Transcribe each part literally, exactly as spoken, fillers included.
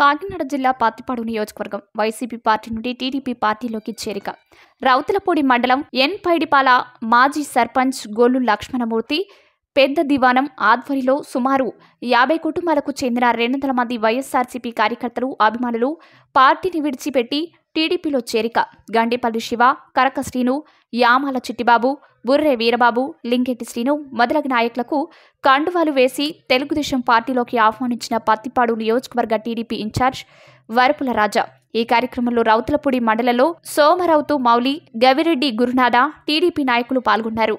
కాకినాడ జిల్లా ప్రత్తిపాడు నియోజకవర్గం YCP party నుండి టిడిపి పార్టీలోకి చేరిక. రౌతులపూడి మండలం ఎన్ పైడిపాల మాజీ సర్పంచ్ గోలు లక్ష్మణమూర్తి పెద్ద దివానం ఆధ్వర్యంలో సుమారు యాభై కుటుంబాలకు చెందిన రెండు వందల మంది వైఎస్ఆర్సీపీ కార్యకర్తలు అభిమానులు పార్టీని విడిచిపెట్టి టీడీపీలో చేరిక. గండిపల్లి శివ, కరక శ్రీను, యామాల చిట్టిబాబు, బుర్రె వీరబాబు, లింగెట్టి శ్రీను మొదలగు నాయకులకు కండువాలు వేసి తెలుగుదేశం పార్టీలోకి ఆహ్వానించిన ప్రత్తిపాడు నియోజకవర్గ టీడీపీ ఇన్ఛార్జ్ వరపుల రాజా. ఈ కార్యక్రమంలో రౌతులపూడి మండలంలో సోమరౌతు మౌలి, గవిరెడ్డి గురునాథ టీడీపీ నాయకులు పాల్గొన్నారు.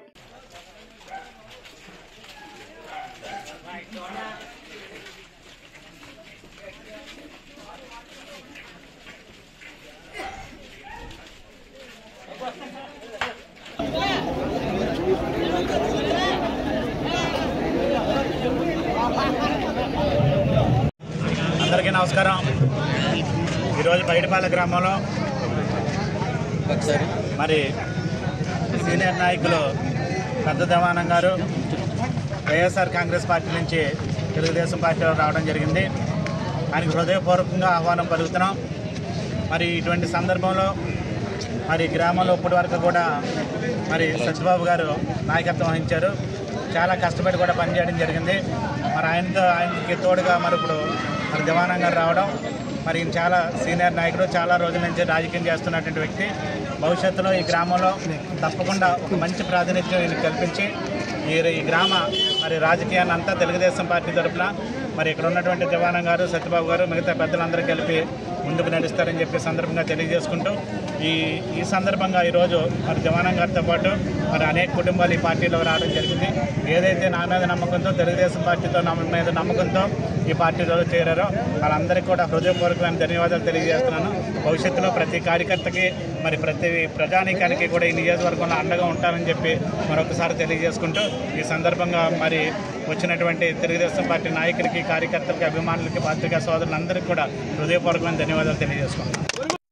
అందరికీ నమస్కారం. ఈరోజు బయటపాల గ్రామంలో మరి సీనియర్ నాయకులు పెద్ద దివానం గారు వైఎస్ఆర్ కాంగ్రెస్ పార్టీ నుంచి తెలుగుదేశం పార్టీలో రావడం జరిగింది. ఆయనకు హృదయపూర్వకంగా ఆహ్వానం పలుకుతున్నాం. మరి ఇటువంటి సందర్భంలో మరి గ్రామంలో ఇప్పటి వరకు కూడా మరి సత్యబాబు గారు నాయకత్వం వహించారు. చాలా కష్టపడి కూడా పనిచేయడం జరిగింది. మరి ఆయనతో ఆయనకి తోడుగా మరి ఇప్పుడు మరి దివానం గారు రావడం, మరి ఈయన చాలా సీనియర్ నాయకుడు, చాలా రోజుల నుంచి రాజకీయం చేస్తున్నటువంటి వ్యక్తి. భవిష్యత్తులో ఈ గ్రామంలో తప్పకుండా ఒక మంచి ప్రాతినిధ్యం ఈయన కల్పించి ఈ గ్రామ మరి రాజకీయాన్ని అంతా తెలుగుదేశం పార్టీ తరఫున మరి ఇక్కడ ఉన్నటువంటి దివానం గారు, సత్యబాబు గారు, మిగతా పెద్దలందరూ కలిపి ముందుకు నడుస్తారని చెప్పి సందర్భంగా తెలియజేసుకుంటూ ఈ ఈ సందర్భంగా ఈరోజు మరి దివానం గారితో పాటు మరి అనేక కుటుంబాలు ఈ పార్టీలో రావడం జరిగింది. ఏదైతే నా మీద నమ్మకంతో, తెలుగుదేశం పార్టీతో నా మీద నమ్మకంతో ఈ పార్టీలో చేరారో వాళ్ళందరికీ కూడా హృదయపూర్వకమైన ధన్యవాదాలు తెలియజేస్తున్నాను. భవిష్యత్తులో ప్రతి కార్యకర్తకి మరి ప్రతి ప్రజానీకానికి కూడా ఈ నియోజకవర్గంలో అండగా ఉంటానని చెప్పి మరొకసారి తెలియజేసుకుంటూ ఈ సందర్భంగా మరి వచ్చినటువంటి తెలుగుదేశం పార్టీ నాయకులకి, కార్యకర్తలకి, అభిమానులకి, పత్రికా సోదరులందరికీ కూడా హృదయపూర్వకమైన ధన్యవాదాలు తెలియజేసుకుంటున్నాను.